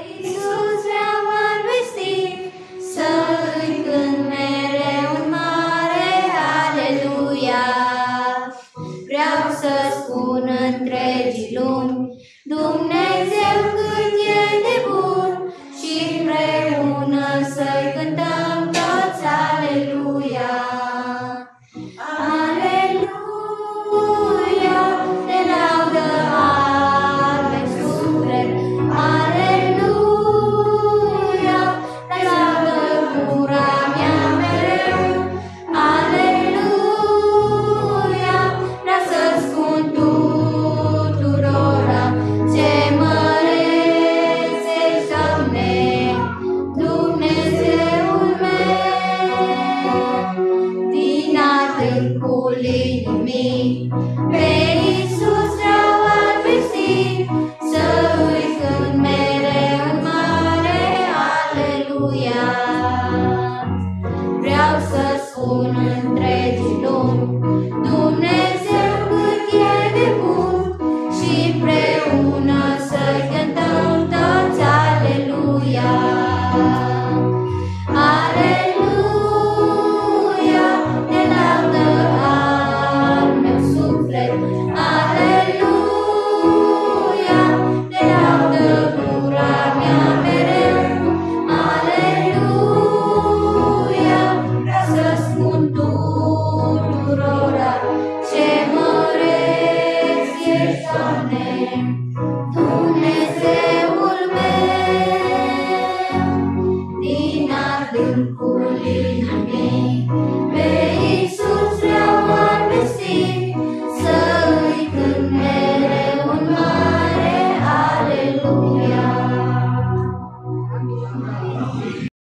Iisus vreau mărvestit, să-i cânt mereu un mare aleluia. Vreau să spun întregii lumi, Dumnezeu cât e de bun, și împreună să-i cântăm toți aleluia. Aleluia, te laudă arme suflet, aleluia, te laudă gura mea mereu, aleluia, vreau să-ți spun tuturora ce mărețești, Doamne, Dumnezeul meu, din adâncul inimii, pe Iisus vreau mărvestit, să-i cânt mereu un mare aleluia. Vreau să spun întregii lumi, Dumnezeu cât e de bun, și împreună să-i cântăm toți aleluia. Aleluia, te laudă al meu suflet, aleluia, te laudă gura mea mereu, aleluia, vreau să spun tuturora ce măreț ești, Doamne,